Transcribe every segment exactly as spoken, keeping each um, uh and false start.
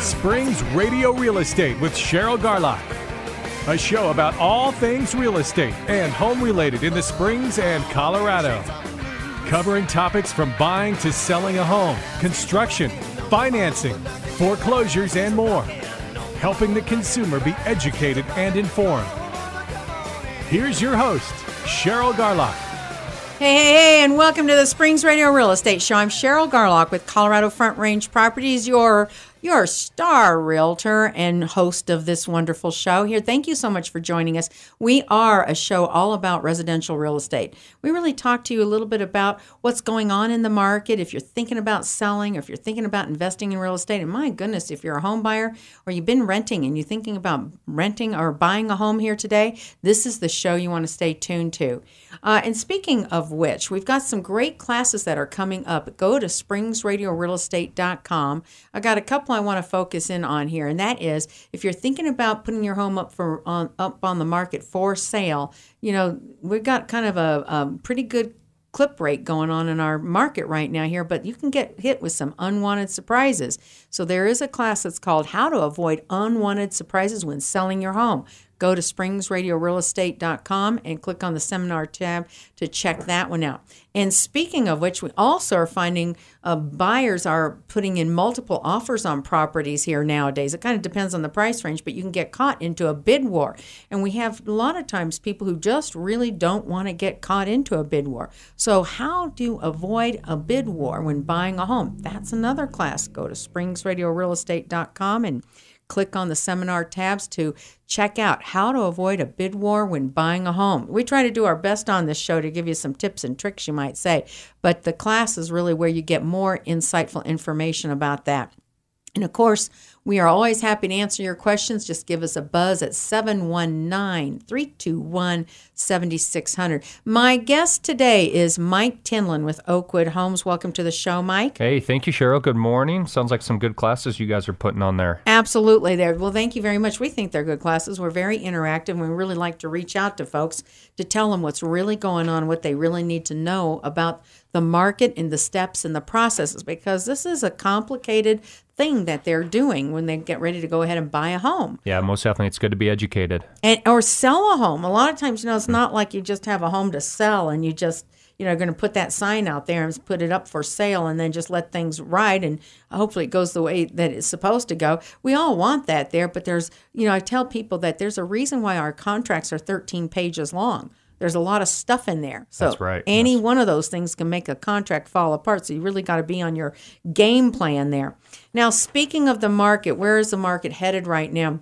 Springs Radio Real Estate with Cheryl Garlock, a show about all things real estate and home related in the Springs and Colorado, covering topics from buying to selling a home, construction, financing, foreclosures, and more, helping the consumer be educated and informed. Here's your host, Cheryl Garlock. Hey, hey, hey, and welcome to the Springs Radio Real Estate Show. I'm Cheryl Garlock with Colorado Front Range Properties, your You're a star realtor and host of this wonderful show here. Thank you so much for joining us. We are a show all about residential real estate. We really talk to you a little bit about what's going on in the market. If you're thinking about selling, or if you're thinking about investing in real estate, and my goodness, if you're a home buyer or you've been renting and you're thinking about renting or buying a home here today, this is the show you want to stay tuned to. Uh, and speaking of which, we've got some great classes that are coming up. Go to springs radio real estate dot com. I got a couple I want to focus in on here, and that is if you're thinking about putting your home up for on up on the market for sale. You know, we've got kind of a, a pretty good clip rate going on in our market right now here, but you can get hit with some unwanted surprises. So there is a class that's called How to Avoid Unwanted Surprises When Selling Your Home. Go to springs radio real estate dot com and click on the seminar tab to check that one out. And speaking of which, we also are finding uh, buyers are putting in multiple offers on properties here nowadays. It kind of depends on the price range, but you can get caught into a bid war. And we have a lot of times people who just really don't want to get caught into a bid war. So how do you avoid a bid war when buying a home? That's another class. Go to springs radio real estate dot com and click on the seminar tabs to check out how to avoid a bid war when buying a home. We try to do our best on this show to give you some tips and tricks, you might say, but the class is really where you get more insightful information about that. And of course, we are always happy to answer your questions. Just give us a buzz at seven one nine, three two one, seven six zero zero. My guest today is Mike Tinlin with Oakwood Homes. Welcome to the show, Mike. Hey, thank you, Cheryl. Good morning. Sounds like some good classes you guys are putting on there. Absolutely. There. Well, thank you very much. We think they're good classes. We're very interactive, and we really like to reach out to folks to tell them what's really going on, what they really need to know about the market and the steps and the processes, because this is a complicated thing that they're doing when they get ready to go ahead and buy a home. Yeah, most definitely. It's good to be educated. And or sell a home. A lot of times, you know, it's not like you just have a home to sell and you just, you know, going to put that sign out there and put it up for sale and then just let things ride and hopefully it goes the way that it's supposed to go. We all want that there, but there's, you know, I tell people that there's a reason why our contracts are thirteen pages long. There's a lot of stuff in there. So That's right. any That's... one of those things can make a contract fall apart. So you really got to be on your game plan there. Now, speaking of the market, where is the market headed right now?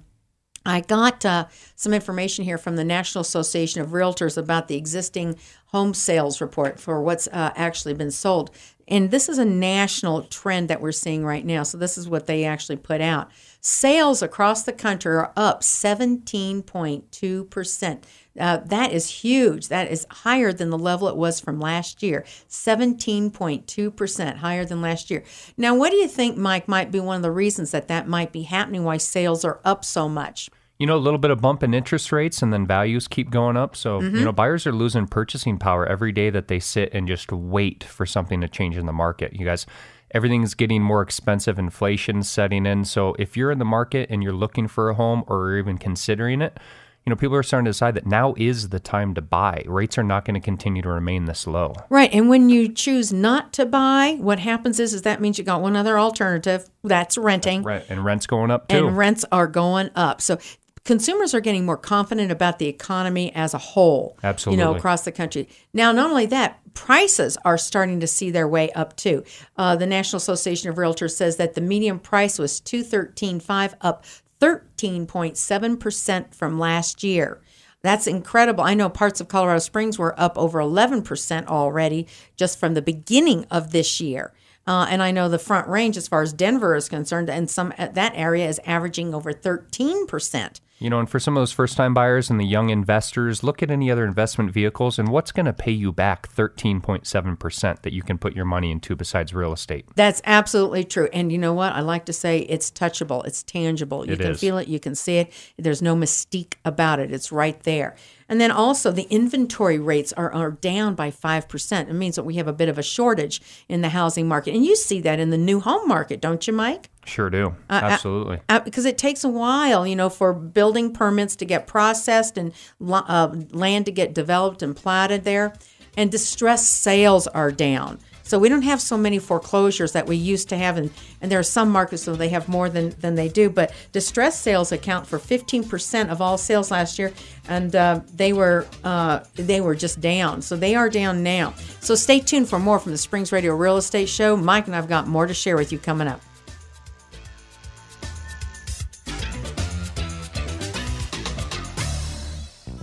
I got uh, some information here from the National Association of Realtors about the existing home sales report for what's uh, actually been sold. And this is a national trend that we're seeing right now. So this is what they actually put out. Sales across the country are up seventeen point two percent. Uh, that is huge. That is higher than the level it was from last year. seventeen point two percent higher than last year. Now, what do you think, Mike, might be one of the reasons that that might be happening, why sales are up so much? You know, a little bit of bump in interest rates and then values keep going up. So, mm-hmm. you know, buyers are losing purchasing power every day that they sit and just wait for something to change in the market. You guys, everything's getting more expensive, inflation setting in. So if you're in the market and you're looking for a home or even considering it, you know, people are starting to decide that now is the time to buy. Rates are not going to continue to remain this low. Right. And when you choose not to buy, what happens is, is that means you got one other alternative. That's renting. Right. And rent's going up too. And rents are going up. So consumers are getting more confident about the economy as a whole. Absolutely. You know, across the country. Now, not only that, prices are starting to see their way up too. Uh, the National Association of Realtors says that the median price was two hundred thirteen thousand five hundred dollars, up thirteen point seven percent from last year. That's incredible. I know parts of Colorado Springs were up over eleven percent already just from the beginning of this year. Uh, and I know the Front Range, as far as Denver is concerned, and some that area is averaging over thirteen percent. You know, and for some of those first-time buyers and the young investors, look at any other investment vehicles and what's going to pay you back thirteen point seven percent that you can put your money into besides real estate. That's absolutely true. And you know what? I like to say it's touchable. It's tangible. You can feel it. You can see it. There's no mystique about it. It's right there. And then also the inventory rates are, are down by five percent. It means that we have a bit of a shortage in the housing market. And you see that in the new home market, don't you, Mike? Sure do. Uh, Absolutely. Because it takes a while, you know, for building permits to get processed and uh, land to get developed and platted there. And distressed sales are down. So we don't have so many foreclosures that we used to have, and, and there are some markets where they have more than, than they do, but distressed sales account for fifteen percent of all sales last year, and uh, they were uh, they were just down. So they are down now. So stay tuned for more from the Springs Radio Real Estate Show. Mike and I've got more to share with you coming up.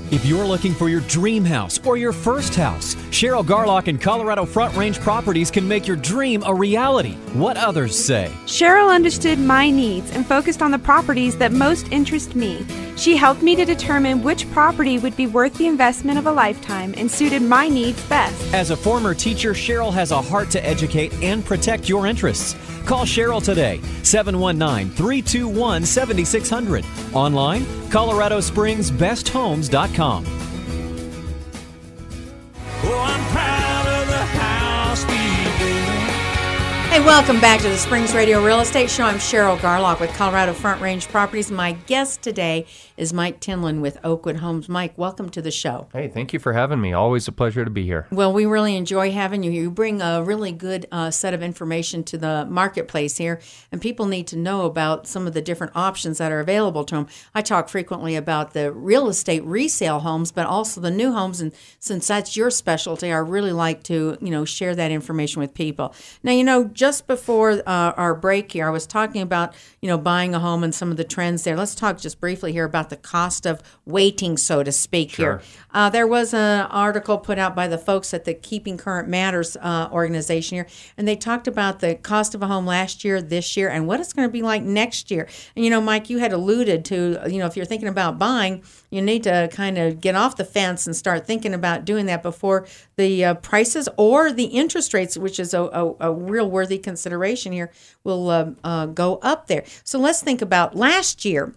If you're looking for your dream house or your first house, Cheryl Garlock and Colorado Front Range Properties can make your dream a reality. What others say. Cheryl understood my needs and focused on the properties that most interest me. She helped me to determine which property would be worth the investment of a lifetime and suited my needs best. As a former teacher, Cheryl has a heart to educate and protect your interests. Call Cheryl today, seven one nine, three two one, seven six zero zero. Online, colorado springs best homes dot com. Oh, I'm proud of the house we built. Hey, welcome back to the Springs Radio Real Estate Show. I'm Cheryl Garlock with Colorado Front Range Properties. My guest today is Mike Tinlin with Oakwood Homes. Mike, welcome to the show. Hey, thank you for having me. Always a pleasure to be here. Well, we really enjoy having you. You bring a really good uh, set of information to the marketplace here, and people need to know about some of the different options that are available to them. I talk frequently about the real estate resale homes, but also the new homes, and since that's your specialty, I really like to, you know, share that information with people. Now, you know, just before uh, our break here, I was talking about, you know, buying a home and some of the trends there. Let's talk just briefly here about the cost of waiting, so to speak. Sure. Here. Uh, there was an article put out by the folks at the Keeping Current Matters uh, organization here, and they talked about the cost of a home last year, this year, and what it's going to be like next year. And, you know, Mike, you had alluded to, you know, if you're thinking about buying, you need to kind of get off the fence and start thinking about doing that before the uh, prices or the interest rates, which is a, a, a real worthy consideration here, will uh, uh, go up there. So let's think about last year.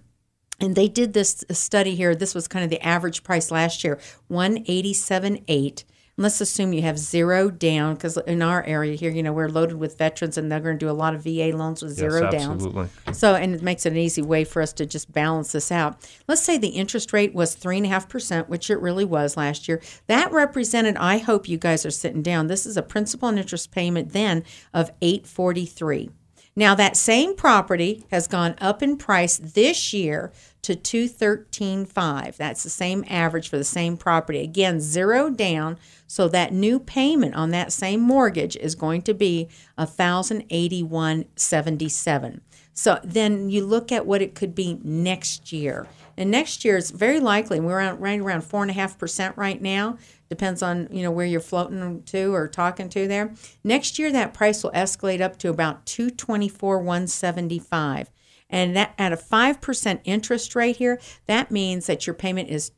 And they did this study here. This was kind of the average price last year, one eighty-seven eight. Let's assume you have zero down, because in our area here, you know, we're loaded with veterans, and they're going to do a lot of V A loans with zero yes, downs. Absolutely. So, and it makes it an easy way for us to just balance this out. Let's say the interest rate was three and a half percent, which it really was last year. That represented, I hope you guys are sitting down, this is a principal and interest payment then of eight forty-three. Now, that same property has gone up in price this year to two thirteen five. That's the same average for the same property. Again, zero down, so that new payment on that same mortgage is going to be one thousand eighty-one seventy-seven. So then you look at what it could be next year. And next year is very likely, we're right around four point five percent right now. Depends on, you know, where you're floating to or talking to there. Next year, that price will escalate up to about two twenty-four one seventy-five. And that at a five percent interest rate here, that means that your payment is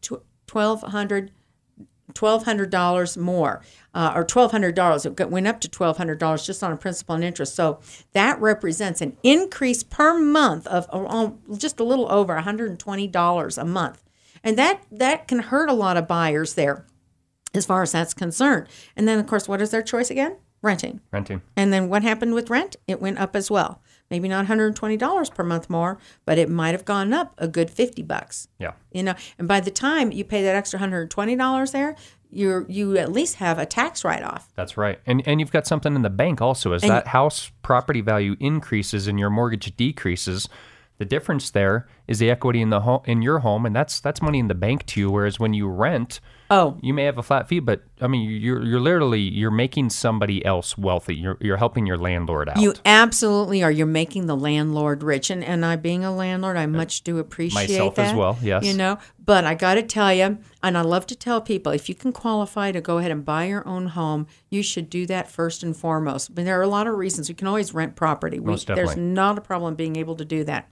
twelve hundred dollars twelve hundred dollars more, uh, or twelve hundred dollars. It went up to twelve hundred dollars just on a principal and interest. So that represents an increase per month of just a little over one hundred twenty dollars a month. And that, that can hurt a lot of buyers there, as far as that's concerned. And then, of course, what is their choice again? Renting. Renting. And then what happened with rent? It went up as well. Maybe not one hundred twenty dollars per month more, but it might have gone up a good fifty bucks. Yeah. You know, and by the time you pay that extra one hundred twenty dollars there, you you at least have a tax write-off. That's right. And and you've got something in the bank also. As and that house property value increases and your mortgage decreases, the difference there is the equity in the home, in your home, and that's that's money in the bank to you. Whereas when you rent, oh, you may have a flat fee, but I mean, you're you're literally you're making somebody else wealthy. You're you're helping your landlord out. You absolutely are. You're making the landlord rich, and and I, being a landlord, I much do appreciate myself that, as well. Yes, you know, but I got to tell you, and I love to tell people, if you can qualify to go ahead and buy your own home, you should do that first and foremost. But there are a lot of reasons. You can always rent property. We, Most definitely. There's not a problem being able to do that.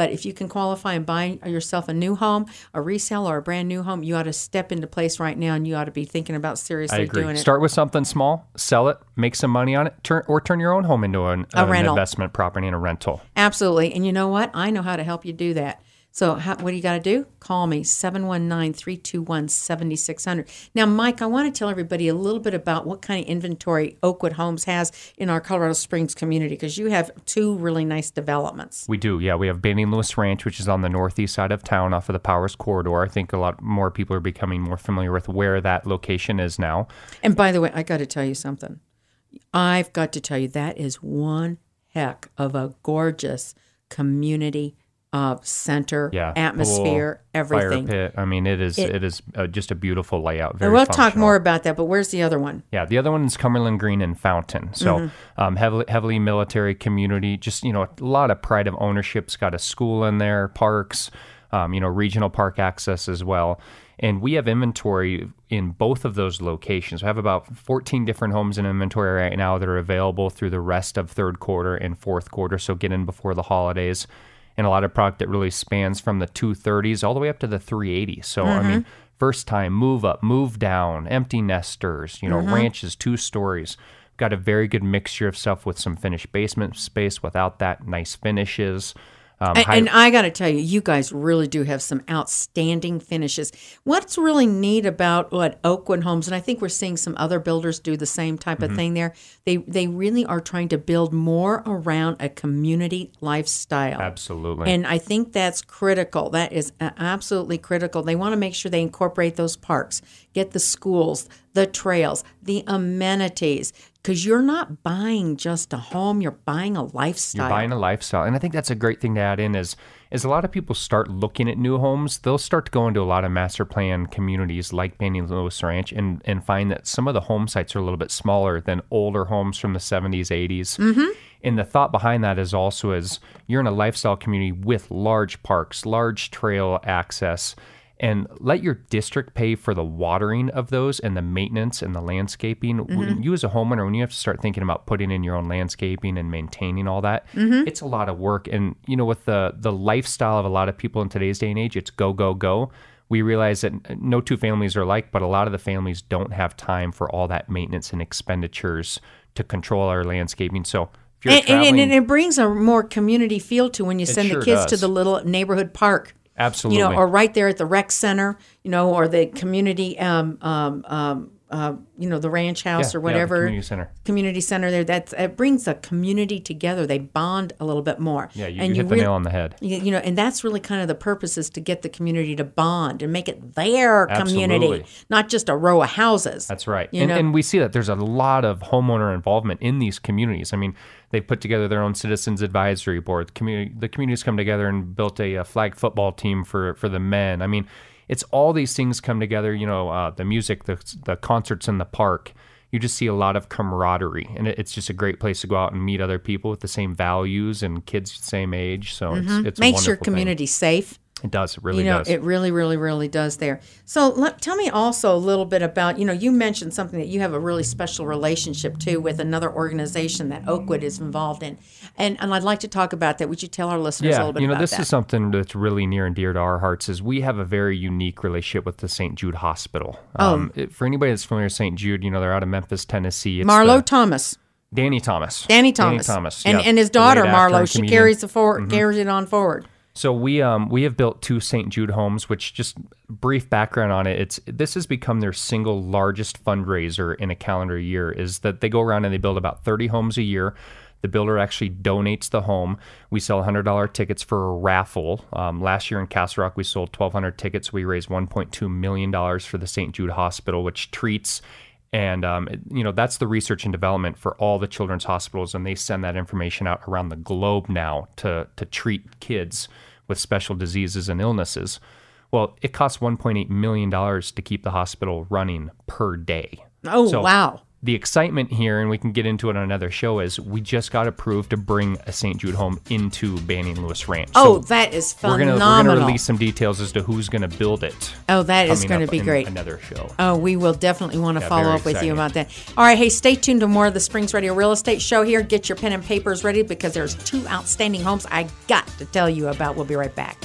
But if you can qualify and buy yourself a new home, a resale or a brand new home, you ought to step into place right now, and you ought to be thinking about seriously doing it. Start with something small, sell it, make some money on it, turn or turn your own home into an, a an investment property and a rental. Absolutely. And you know what? I know how to help you do that. So how, what do you got to do? Call me, seven one nine, three two one, seven six zero zero. Now, Mike, I want to tell everybody a little bit about what kind of inventory Oakwood Homes has in our Colorado Springs community, because you have two really nice developments. We do, yeah. We have Banning Lewis Ranch, which is on the northeast side of town off of the Powers Corridor. I think a lot more people are becoming more familiar with where that location is now. And by the way, I got to tell you something. I've got to tell you, that is one heck of a gorgeous community Uh, center, yeah, atmosphere, pool, everything. Fire pit. I mean, it is it, it is uh, just a beautiful layout. Very we'll functional. Talk more about that, but where's the other one? Yeah, the other one is Cumberland Green and Fountain. So mm-hmm. um, heavily, heavily military community, just, you know, a lot of pride of ownership. It's got a school in there, parks, um, you know, regional park access as well. And we have inventory in both of those locations. We have about fourteen different homes in inventory right now that are available through the rest of third quarter and fourth quarter. So get in before the holidays. And a lot of product that really spans from the two thirties all the way up to the three eighties. So, mm-hmm. I mean, first time, move up, move down, empty nesters, you know, mm-hmm. ranches, two stories. Got a very good mixture of stuff with some finished basement space. Without that, nice finishes. Um, and, and I got to tell you, you guys really do have some outstanding finishes. What's really neat about what Oakwood Homes, and I think we're seeing some other builders do the same type of mm-hmm. thing there, they they really are trying to build more around a community lifestyle. Absolutely. And I think that's critical. That is absolutely critical. They want to make sure they incorporate those parks, get the schools, the trails, the amenities, because you're not buying just a home, you're buying a lifestyle. You're buying a lifestyle. And I think that's a great thing to add in is, is a lot of people start looking at new homes, they'll start to go into a lot of master plan communities like Banning Lewis Ranch and, and find that some of the home sites are a little bit smaller than older homes from the seventies, eighties. Mm-hmm. And the thought behind that is also is you're in a lifestyle community with large parks, large trail access, and let your district pay for the watering of those and the maintenance and the landscaping. Mm-hmm. When you as a homeowner, when you have to start thinking about putting in your own landscaping and maintaining all that, mm-hmm. it's a lot of work. And, you know, with the the lifestyle of a lot of people in today's day and age, it's go, go, go. We realize that no two families are alike, but a lot of the families don't have time for all that maintenance and expenditures to control our landscaping. So if you're and, traveling, and it brings a more community feel to when you send sure the kids does. to the little neighborhood park. Absolutely. You know, or right there at the rec center, you know, or the community, um, um, um, uh, you know, the ranch house yeah, or whatever. Yeah, community center. Community center there. That's, it brings the community together. They bond a little bit more. Yeah, you, and you hit you the really, nail on the head. You, you know, and that's really kind of the purpose is to get the community to bond and make it their Absolutely. community, not just a row of houses. That's right. And, and we see that there's a lot of homeowner involvement in these communities. I mean, they've put together their own citizens advisory board. The, community, the communities come together and built a, a flag football team for, for the men. I mean, it's all these things come together, you know, uh, the music, the, the concerts in the park. You just see a lot of camaraderie, and it's just a great place to go out and meet other people with the same values and kids the same age. So mm-hmm. it's, it's a makes your community thing. safe. It does. It really you know, does. It really, really, really does there. So let, tell me also a little bit about, you know, you mentioned something that you have a really special relationship to with another organization that Oakwood is involved in. And and I'd like to talk about that. Would you tell our listeners yeah, a little bit you know, about that? Yeah, you know, this is something that's really near and dear to our hearts is we have a very unique relationship with the Saint Jude Hospital. Oh. Um, it, for anybody that's familiar with Saint Jude, you know, they're out of Memphis, Tennessee. It's Marlo the, Thomas. Danny Thomas. Danny Thomas. Danny Thomas. And, yeah, and his daughter, Marlo, she comedian. carries the forward, mm-hmm. carries it on forward. So we um, we have built two Saint Jude homes, which just brief background on it. It's this has become their single largest fundraiser in a calendar year is that they go around and they build about thirty homes a year. The builder actually donates the home. We sell one hundred dollar tickets for a raffle. Um, last year in Castle Rock, we sold twelve hundred tickets. We raised one point two million dollars for the Saint Jude Hospital, which treats and um, it, you know that's the research and development for all the children's hospitals, and they send that information out around the globe now to to treat kids with special diseases and illnesses. Well, it costs one point eight million dollars to keep the hospital running per day. Oh, so wow! the excitement here, and we can get into it on another show, is we just got approved to bring a Saint Jude home into Banning Lewis Ranch. Oh, so that is phenomenal. We're going to release some details as to who's going to build it. Oh, that is going to be great. Another show. Oh, we will definitely want to yeah, follow up exciting. with you about that. All right, hey, stay tuned to more of the Springs Radio Real Estate Show here. Get your pen and papers ready, because there's two outstanding homes I got to tell you about. We'll be right back.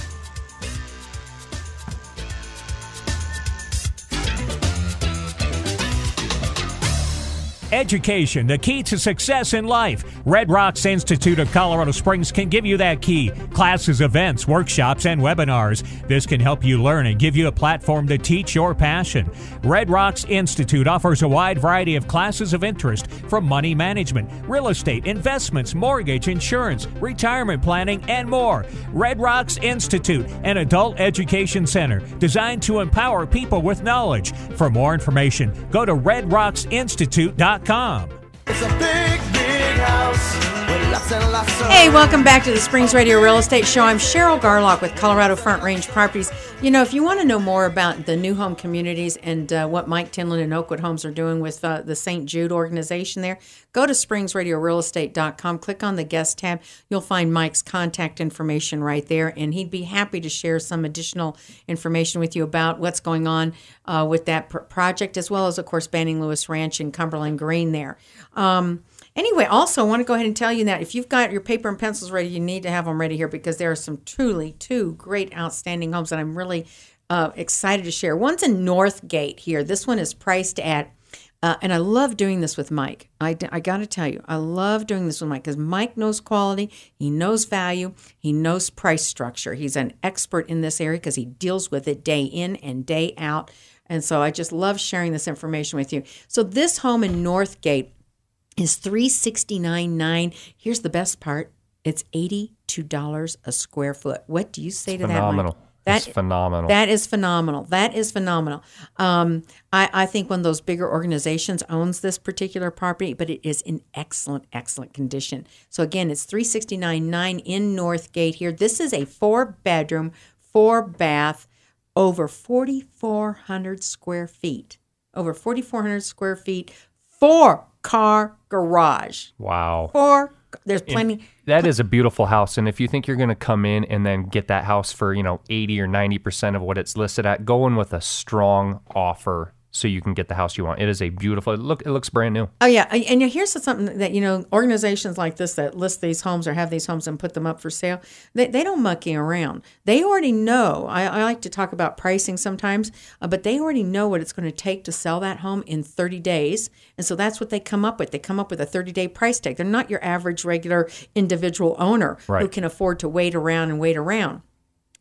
Education, the key to success in life. Red Rocks Institute of Colorado Springs can give you that key. Classes, events, workshops, and webinars. This can help you learn and give you a platform to teach your passion. Red Rocks Institute offers a wide variety of classes of interest, from money management, real estate, investments, mortgage, insurance, retirement planning, and more. Red Rocks Institute, an adult education center designed to empower people with knowledge. For more information, go to red rocks institute dot com. It's a big, big house with lots and lots of... Hey, welcome back to the Springs Radio Real Estate Show. I'm Cheryl Garlock with Colorado Front Range Properties. You know, if you want to know more about the new home communities and uh, what Mike Tinlin and Oakwood Homes are doing with uh, the Saint Jude organization there, go to springs radio real estate dot com. Click on the guest tab. You'll find Mike's contact information right there, and he'd be happy to share some additional information with you about what's going on Uh, with that pr project, as well as, of course, Banning Lewis Ranch and Cumberland Green there. Um, anyway, also, I want to go ahead and tell you that if you've got your paper and pencils ready, you need to have them ready here, because there are some truly two great outstanding homes that I'm really uh, excited to share. One's in Northgate here. This one is priced at, uh, and I love doing this with Mike. I, I got to tell you, I love doing this with Mike, because Mike knows quality, he knows value, he knows price structure. He's an expert in this area because he deals with it day in and day out. And so I just love sharing this information with you. So this home in Northgate is three hundred sixty-nine thousand nine hundred dollars. Here's the best part. It's eighty-two dollars a square foot. What do you say to that, Mike? Phenomenal. That's phenomenal. That is phenomenal. That is phenomenal. Um, I, I think one of those bigger organizations owns this particular property, but it is in excellent, excellent condition. So, again, it's three hundred sixty-nine thousand nine hundred dollars in Northgate here. This is a four-bedroom, four-bath, over forty-four hundred square feet, over forty-four hundred square feet, four-car garage. Wow. Four, there's plenty. And that is a beautiful house. And if you think you're going to come in and then get that house for, you know, eighty or ninety percent of what it's listed at, go in with a strong offer so you can get the house you want. It is a beautiful, it look, it looks brand new. Oh, yeah. And here's something that, you know, organizations like this that list these homes or have these homes and put them up for sale, they, they don't mucky around. They already know. I, I like to talk about pricing sometimes, uh, but they already know what it's going to take to sell that home in thirty days. And so that's what they come up with. They come up with a thirty-day price tag. They're not your average regular individual owner right. who can afford to wait around and wait around.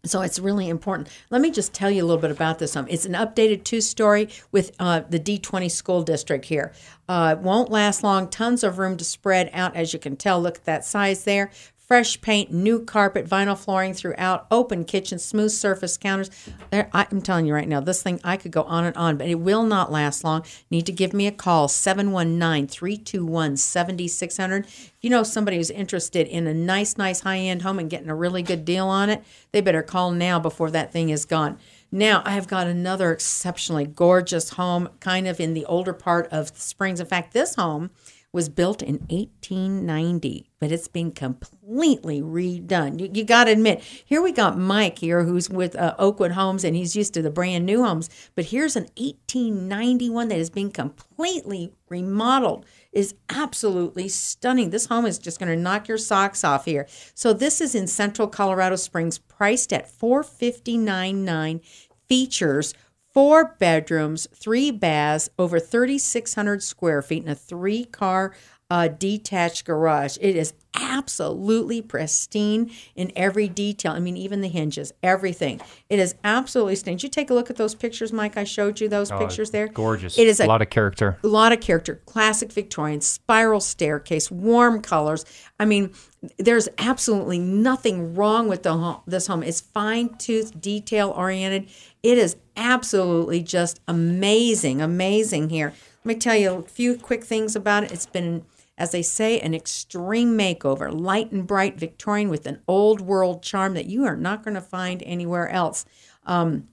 So it's really important. Let me just tell you a little bit about this home. It's an updated two-story with uh, the D twenty school district here. Uh, it won't last long. Tons of room to spread out, as you can tell. Look at that size there. Fresh paint, new carpet, vinyl flooring throughout, open kitchen, smooth surface counters. There, I'm telling you right now, this thing, I could go on and on, but it will not last long. You need to give me a call, seven one nine, three two one, seven six zero zero. If you know somebody who's interested in a nice, nice high-end home and getting a really good deal on it, they better call now before that thing is gone. Now, I have got another exceptionally gorgeous home, kind of in the older part of the Springs. In fact, this home was built in eighteen ninety, but it's been completely redone. You, you got to admit, here we got Mike here, who's with uh, Oakwood Homes, and he's used to the brand new homes. But here's an eighteen ninety-one that has been completely remodeled. Is absolutely stunning. This home is just going to knock your socks off here. So this is in Central Colorado Springs, priced at four hundred fifty-nine thousand nine hundred dollars. Features four bedrooms, three baths, over thirty-six hundred square feet, and a three-car uh, detached garage. It is absolutely pristine in every detail. I mean, even the hinges, everything. It is absolutely stunning. Did you take a look at those pictures, Mike? I showed you those oh, pictures there. Gorgeous. It is a, a lot of character. A lot of character. Classic Victorian, spiral staircase, warm colors. I mean, there's absolutely nothing wrong with the home, this home. It's fine-toothed, detail-oriented. It is absolutely just amazing, amazing here. Let me tell you a few quick things about it. It's been, as they say, an extreme makeover, light and bright Victorian with an old-world charm that you are not going to find anywhere else. Um,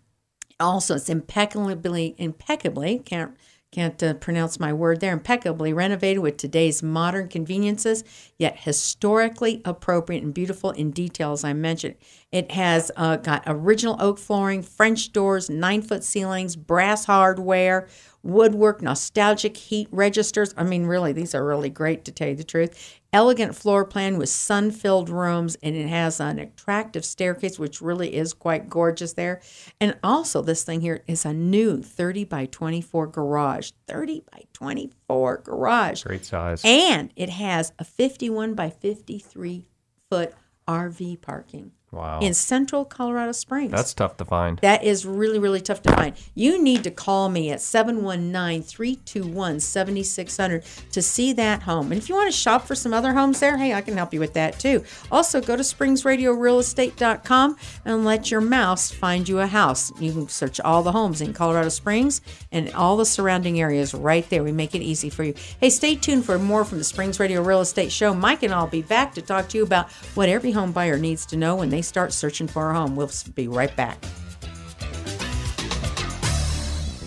also, it's impeccably, impeccably, can't can't uh, pronounce my word there, impeccably renovated with today's modern conveniences, yet historically appropriate and beautiful in detail, as I mentioned. It has uh, got original oak flooring, French doors, nine-foot ceilings, brass hardware, woodwork, nostalgic heat registers. I mean, really, these are really great, to tell you the truth. Elegant floor plan with sun-filled rooms, and it has an attractive staircase, which really is quite gorgeous there. And also, this thing here is a new thirty by twenty-four garage. thirty by twenty-four garage. Great size. And it has a fifty-one by fifty-three foot R V parking. Wow. In central Colorado Springs. That's tough to find. That is really, really tough to find. You need to call me at seven one nine, three two one, seven six zero zero to see that home. And if you want to shop for some other homes there, hey, I can help you with that too. Also, go to springs radio real estate dot com and let your mouse find you a house. You can search all the homes in Colorado Springs and all the surrounding areas right there. We make it easy for you. Hey, stay tuned for more from the Springs Radio Real Estate Show. Mike and I will be back to talk to you about what every home buyer needs to know when they start searching for a home. We'll be right back.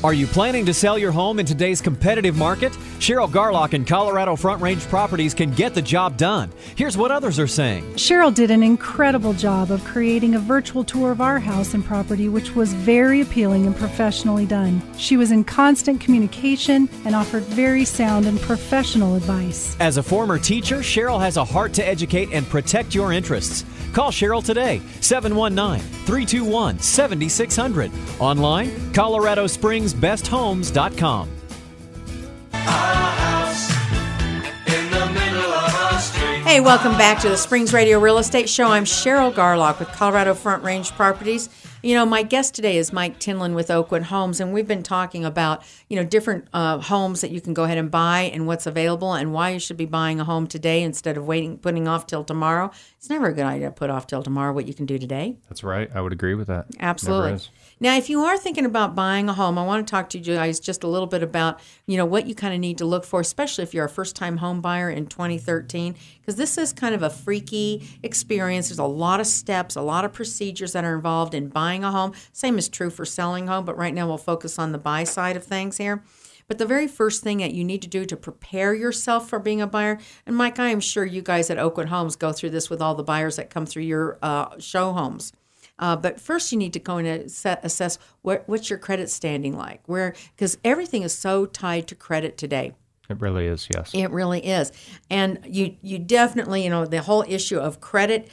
Are you planning to sell your home in today's competitive market? Cheryl Garlock and Colorado Front Range Properties can get the job done. Here's what others are saying. Cheryl did an incredible job of creating a virtual tour of our house and property, which was very appealing and professionally done. She was in constant communication and offered very sound and professional advice. As a former teacher, Cheryl has a heart to educate and protect your interests. Call Cheryl today, seven one nine, three two one, seven six zero zero. Online, Colorado Springs Best Homes dot com. Hey, welcome back to the Springs Radio Real Estate Show. I'm Cheryl Garlock with Colorado Front Range Properties. You know, my guest today is Mike Tinlin with Oakwood Homes, and we've been talking about, you know, different uh, homes that you can go ahead and buy and what's available and why you should be buying a home today instead of waiting, putting off till tomorrow. It's never a good idea to put off till tomorrow what you can do today. That's right. I would agree with that. Absolutely. Now, if you are thinking about buying a home, I want to talk to you guys just a little bit about, you know, what you kind of need to look for, especially if you're a first-time home buyer in twenty thirteen, because this is kind of a freaky experience. There's a lot of steps, a lot of procedures that are involved in buying a home. Same is true for selling a home, but right now we'll focus on the buy side of things here. But the very first thing that you need to do to prepare yourself for being a buyer, and Mike, I am sure you guys at Oakwood Homes go through this with all the buyers that come through your uh, show homes. Uh, but first, you need to go and assess what, what's your credit standing like, where, because everything is so tied to credit today. It really is, yes. It really is. And you, you definitely, you know, the whole issue of credit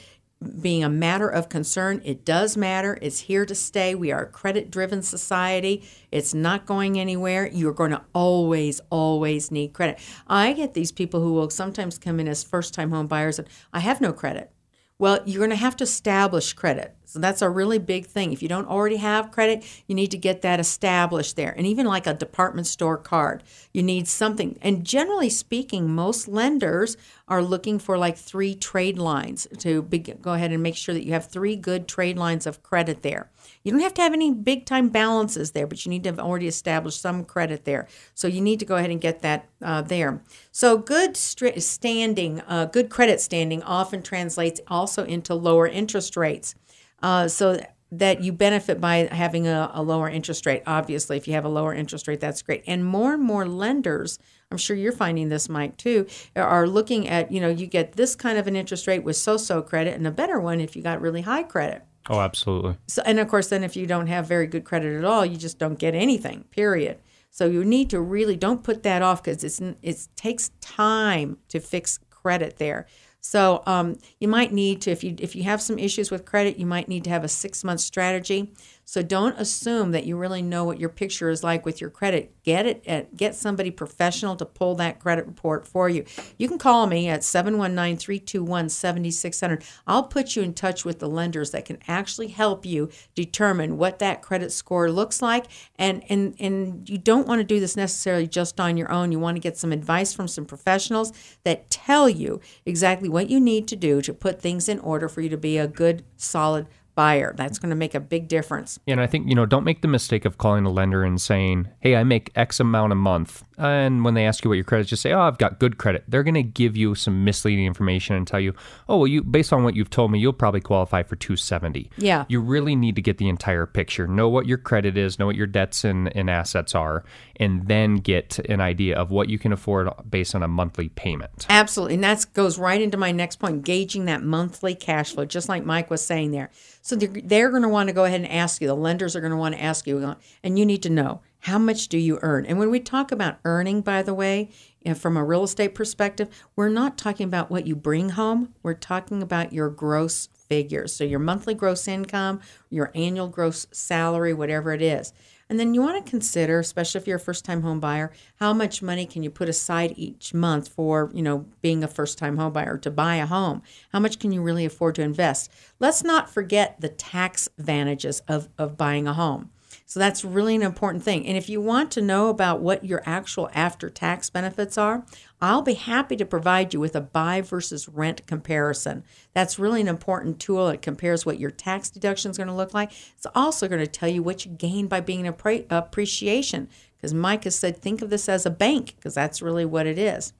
being a matter of concern, it does matter. It's here to stay. We are a credit-driven society. It's not going anywhere. You're going to always, always need credit. I get these people who will sometimes come in as first-time home buyers and, I have no credit. Well, you're going to have to establish credit. So that's a really big thing. If you don't already have credit, you need to get that established there. And even like a department store card, you need something. And generally speaking, most lenders are looking for like three trade lines to be, go ahead and make sure that you have three good trade lines of credit there. You don't have to have any big-time balances there, but you need to have already established some credit there. So you need to go ahead and get that uh, there. So good standing, uh, good credit standing often translates also into lower interest rates. Uh, so that you benefit by having a, a lower interest rate. Obviously, if you have a lower interest rate, that's great. And more and more lenders, I'm sure you're finding this, Mike, too, are looking at, you know, you get this kind of an interest rate with so-so credit and a better one if you got really high credit. Oh, absolutely. So, and, of course, then if you don't have very good credit at all, you just don't get anything, period. So you need to really don't put that off because it's, it takes time to fix credit there. So um, you might need to, if you if you have some issues with credit, you might need to have a six-month strategy. So don't assume that you really know what your picture is like with your credit. Get it at, get somebody professional to pull that credit report for you. You can call me at seven one nine, three two one, seven six zero zero. I'll put you in touch with the lenders that can actually help you determine what that credit score looks like. And, and, and you don't want to do this necessarily just on your own. You want to get some advice from some professionals that tell you exactly what you need to do to put things in order for you to be a good, solid buyer. That's going to make a big difference. And I think, you know, don't make the mistake of calling a lender and saying, hey, I make X amount a month. And when they ask you what your credit is, just say, oh, I've got good credit. They're going to give you some misleading information and tell you, oh, well, you based on what you've told me, you'll probably qualify for two seventy. Yeah. You really need to get the entire picture. Know what your credit is, know what your debts and, and assets are, and then get an idea of what you can afford based on a monthly payment. Absolutely. And that goes right into my next point, gauging that monthly cash flow, just like Mike was saying there. So they're, they're going to want to go ahead and ask you. The lenders are going to want to ask you, and you need to know, how much do you earn? And when we talk about earning, by the way, from a real estate perspective, we're not talking about what you bring home. We're talking about your gross figures. So your monthly gross income, your annual gross salary, whatever it is. And then you want to consider, especially if you're a first-time home buyer, how much money can you put aside each month for, you know, being a first-time home buyer to buy a home? How much can you really afford to invest? Let's not forget the tax advantages of, of buying a home. So that's really an important thing. And if you want to know about what your actual after-tax benefits are, I'll be happy to provide you with a buy versus rent comparison. That's really an important tool. It compares what your tax deduction is going to look like. It's also going to tell you what you gain by being an appre- appreciation, because Mike has said, think of this as a bank, because that's really what it is.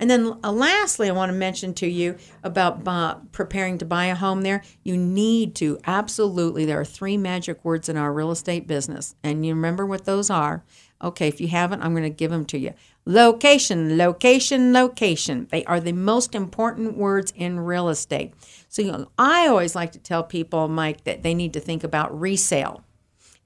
And then uh, lastly, I want to mention to you about uh, preparing to buy a home there. You need to, absolutely, there are three magic words in our real estate business. And you remember what those are. Okay, if you haven't, I'm going to give them to you. Location, location, location. They are the most important words in real estate. So you know, I always like to tell people, Mike, that they need to think about resale.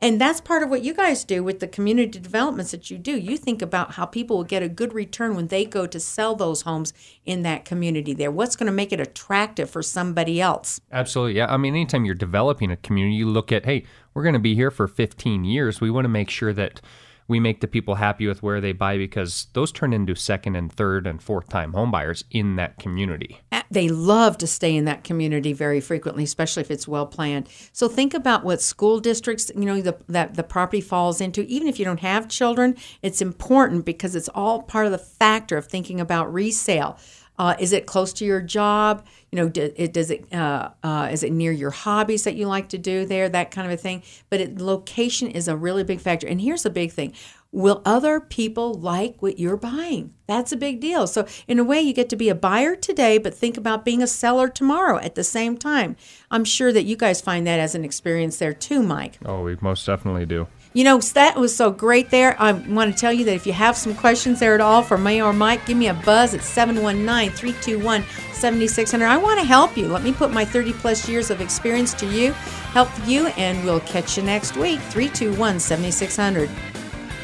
And that's part of what you guys do with the community developments that you do. You think about how people will get a good return when they go to sell those homes in that community there. What's going to make it attractive for somebody else? Absolutely. Yeah. I mean, anytime you're developing a community, you look at, hey, we're going to be here for fifteen years. We want to make sure that we make the people happy with where they buy, because those turn into second and third and fourth time home buyers in that community. They love to stay in that community very frequently, especially if it's well planned. So think about what school districts, you know, the, that the property falls into. Even if you don't have children, it's important because it's all part of the factor of thinking about resale. Uh, is it close to your job? You know, do, it, does it? Uh, uh, is it near your hobbies that you like to do there? That kind of a thing. But it, location is a really big factor. And here's a big thing: will other people like what you're buying? That's a big deal. So in a way, you get to be a buyer today, but think about being a seller tomorrow at the same time. I'm sure that you guys find that as an experience there too, Mike. Oh, we most definitely do. You know, that was so great there. I want to tell you that if you have some questions there at all for me or Mike, give me a buzz at seven one nine, three two one, seven six zero zero. I want to help you. Let me put my thirty-plus years of experience to you, help you, and we'll catch you next week, three two one, seven six zero zero.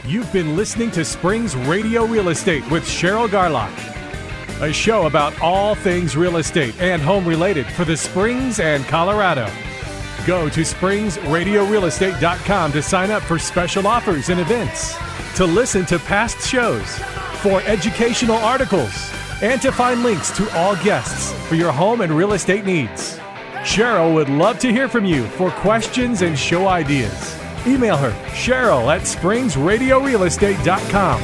You've been listening to Springs Radio Real Estate with Cheryl Garlock, a show about all things real estate and home-related for the Springs and Colorado. Go to springs radio real estate dot com to sign up for special offers and events, to listen to past shows, for educational articles, and to find links to all guests for your home and real estate needs. Cheryl would love to hear from you for questions and show ideas. Email her, Cheryl at springs radio real estate dot com.